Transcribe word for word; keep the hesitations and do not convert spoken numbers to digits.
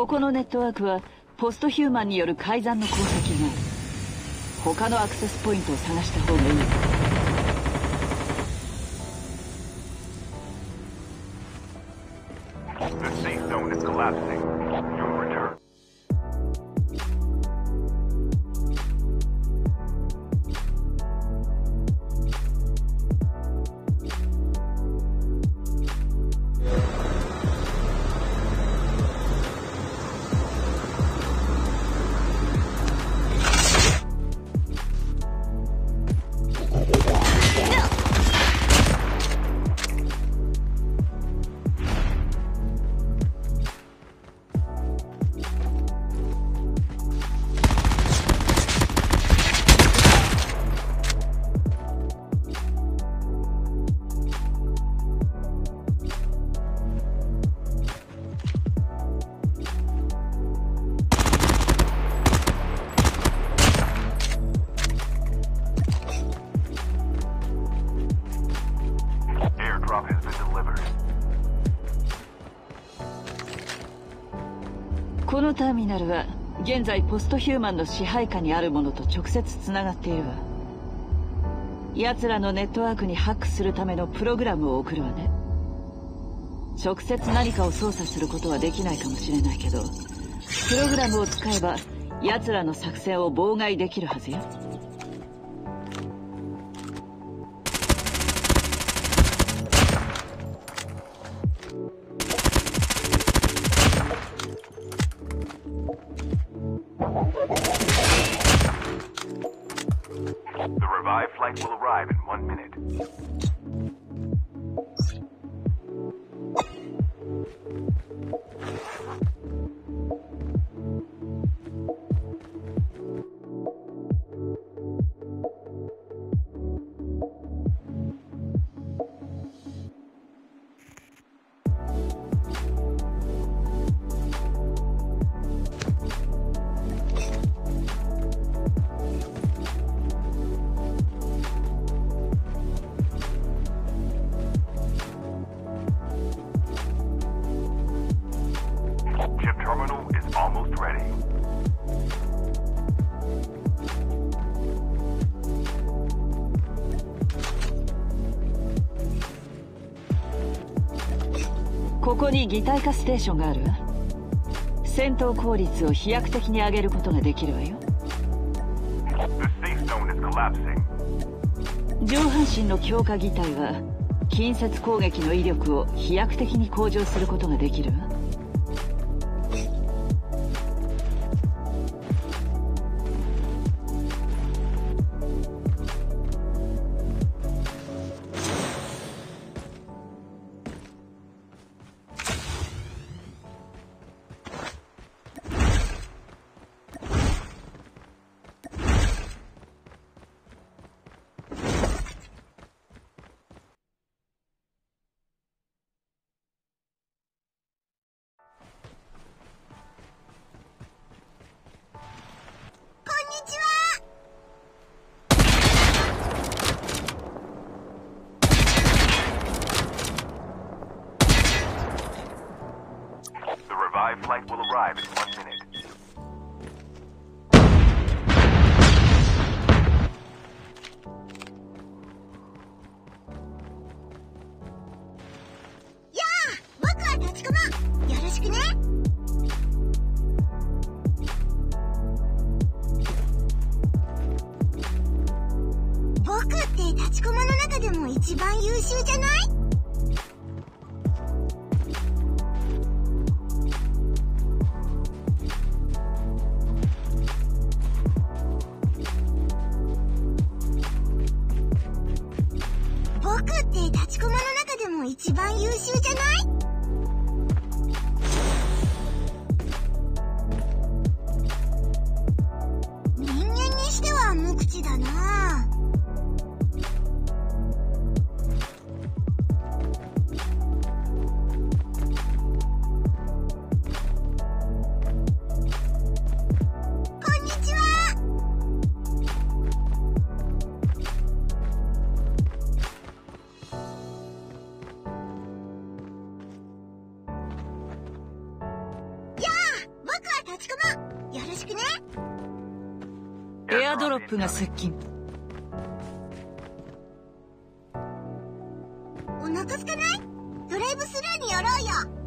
ここのネットワークはポストヒューマンによる改ざんの功績がある。他のアクセスポイントを探した方がいい。このターミナルは現在ポストヒューマンの支配下にあるものと直接つながっているわ。奴らのネットワークにハックするためのプログラムを送るわね。直接何かを操作することはできないかもしれないけど、プログラムを使えば奴らの作戦を妨害できるはずよ。ここに擬態化ステーションがあるわ。戦闘効率を飛躍的に上げることができるわよ。上半身の強化擬態は近接攻撃の威力を飛躍的に向上することができるわ。僕は立ち込もう。よろしくね。エアドロップが接近。お腹すかない？ドライブスルーに寄ろうよ。